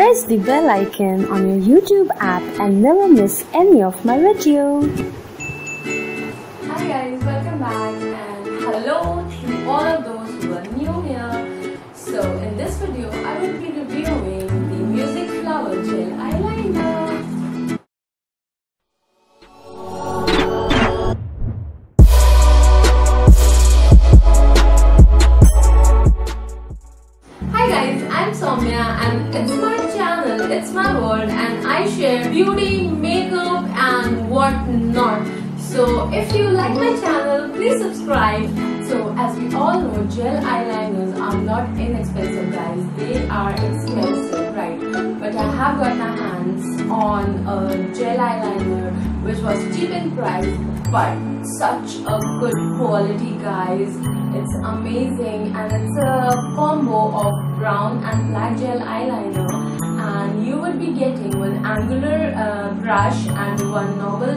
Press the bell icon on your YouTube app and never miss any of my video. Hi guys, welcome back and hello to all of those who are new here. So in this video, I will be reviewing the Music Flower Gel Eyeliner. It's my world and I share beauty, makeup and whatnot. So if you like my channel, please subscribe. So as we all know, gel eyeliners are not inexpensive guys. They are expensive, right? But I have got my hands on a gel eyeliner which was cheap in price but such a good quality guys. It's amazing and it's a combo of brown and black gel eyeliner. And you will be getting one angular brush and one normal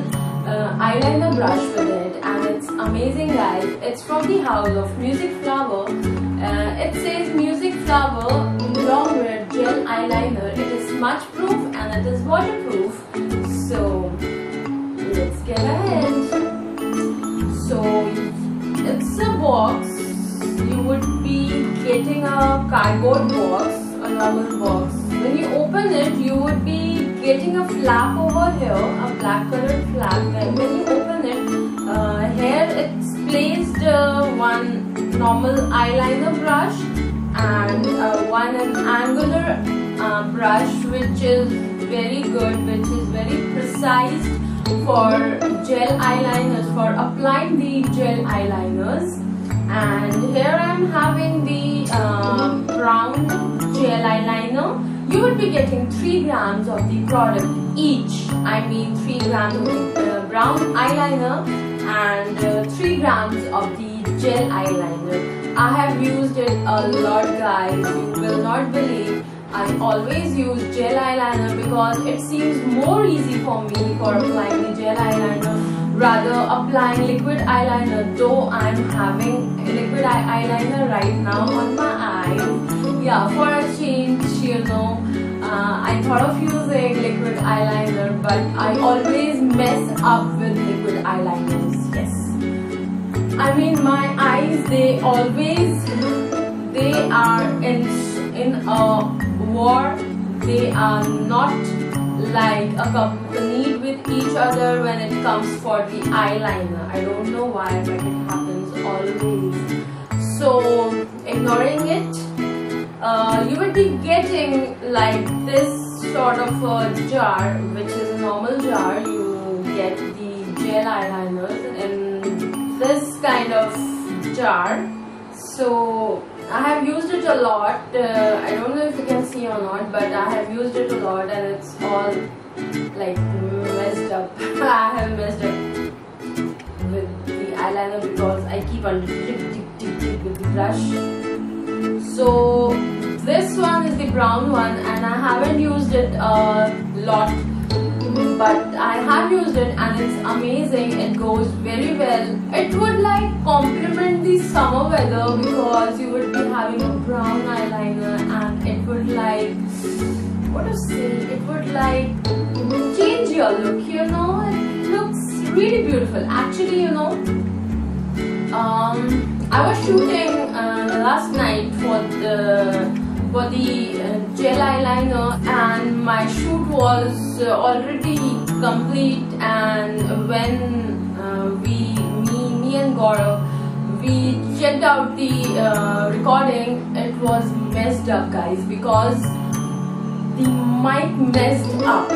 eyeliner brush with it, and it's amazing guys. It's from the house of Music Flower. It says Music Flower long wear gel eyeliner. It is smudge proof and it is waterproof. So let's get ahead. So it's a box. You would be getting a cardboard box, a normal box. When you open it, you would be getting a flap over here, a black colored flap. And when you open it, here it's placed one normal eyeliner brush and one angular brush, which is very good, which is very precise for gel eyeliners, for applying the gel eyeliners. And here I am having the brown gel eyeliner. You would be getting 3 grams of the product each. I mean 3 grams of the brown eyeliner and 3 grams of the gel eyeliner. I have used it a lot guys. You will not believe. I always use gel eyeliner because it seems more easy for me for applying the gel eyeliner rather applying liquid eyeliner, though I'm having liquid eyeliner right now on my eyes. Yeah, for a change, you know, I thought of using liquid eyeliner but I always mess up with liquid eyeliners. Yes, I mean my eyes, they are in a war. They are not like accompanied with each other when it comes for the eyeliner. I don't know why but it happens always. So ignoring it, you will be getting like this sort of a jar, which is a normal jar. You get the gel eyeliners in this kind of jar. So I have used it a lot. I don't know if you can see or not, but I have used it a lot and it's all like messed up. I have messed up with the eyeliner because I keep on tick with the brush. So this one is the brown one and I haven't used it a lot, but I have used it and it's amazing. It goes very well. It would like complement the summer weather because you would be having a brown eyeliner and it would like, what to say, it would like change your look, you know. It looks really beautiful actually, you know. I was shooting last night for the gel eyeliner and my shoot was already complete, and when me and Gaurav, we checked out the recording, it was messed up guys because the mic messed up.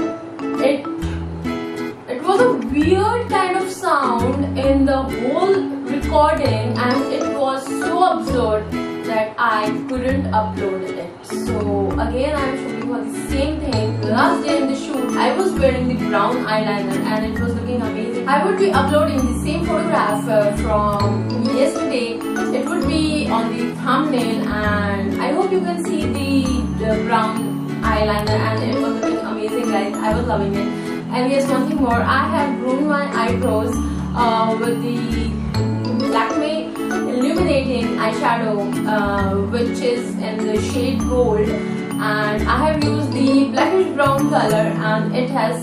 It was a weird kind of sound in the whole recording and it was so absurd that I couldn't upload it. So again I am shooting for the same thing. Last day in the shoot I was wearing the brown eyeliner and it was looking amazing. I would be uploading the same photograph from yesterday. It would be on the thumbnail and I hope you can see the brown eyeliner, and it was looking amazing guys. I was loving it. And yes, one thing more, I have groomed my eyebrows with the Lakme illuminating eyeshadow which is in the shade gold, and I have used the blackish brown color and it has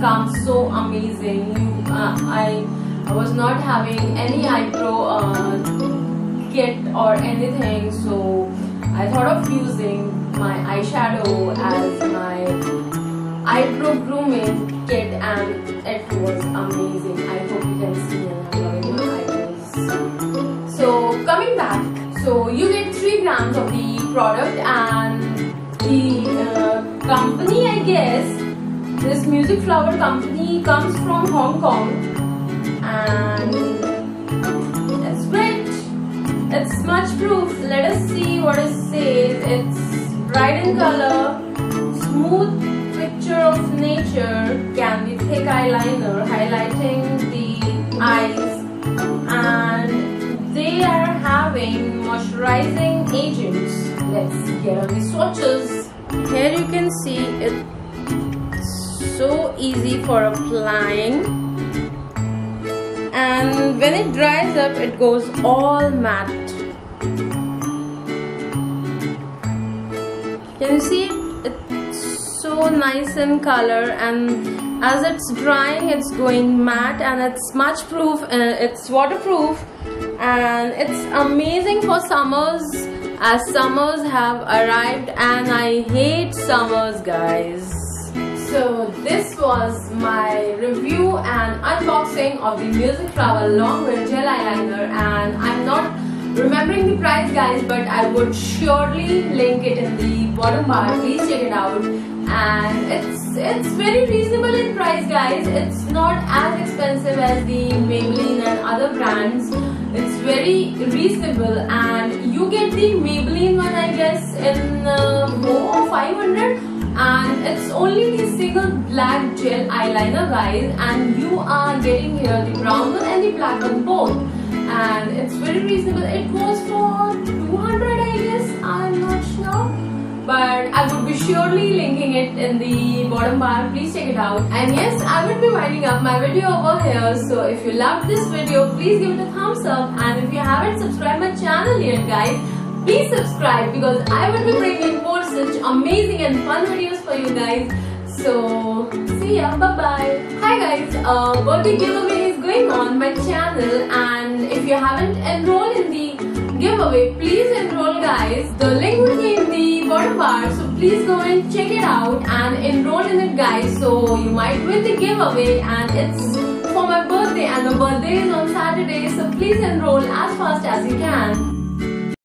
come so amazing. I was not having any eyebrow kit or anything, so I thought of using my eyeshadow as my eyebrow grooming kit and it was amazing. I hope you can see and I'm loving my eyebrows. So coming back, so you get 3 grams of the product and the company, I guess this Music Flower company comes from Hong Kong and that's great. It's much proof. Let us see what it says. It's bright in color, smooth picture of nature, can be thick eyeliner highlighting the eyes, and they are having moisturizing agents. Let's get on the swatches. Here you can see it's so easy for applying, and when it dries up it goes all matte. Can you see so nice in color, and as it's drying it's going matte, and it's match proof, it's waterproof, and it's amazing for summers as summers have arrived and I hate summers, guys. So this was my review and unboxing of the Music Flower Longwear Gel Eyeliner, and I'm not remembering the price, guys, but I would surely link it in the bottom bar. Please check it out, and it's very reasonable in price, guys. It's not as expensive as the Maybelline and other brands. It's very reasonable, and you get the Maybelline one, I guess, in more 500, and it's only the single black gel eyeliner, guys, and you are getting here the brown one and the black one both. And it's very reasonable. It was for 200, I guess, I'm not sure, but I would be surely linking it in the bottom bar. Please check it out. And yes, I would be winding up my video over here. So if you loved this video, please give it a thumbs up, and if you haven't subscribed my channel yet, guys, please subscribe, because I would be bringing more such amazing and fun videos for you guys. So see ya, bye bye. Hi guys, birthday giveaway is going on my channel, and if you haven't enrolled in the giveaway, please enroll, guys. The link will be in the bottom bar, so please go and check it out and enroll in it, guys, so you might win the giveaway. And it's for my birthday, and my birthday is on Saturday, so please enroll as fast as you can.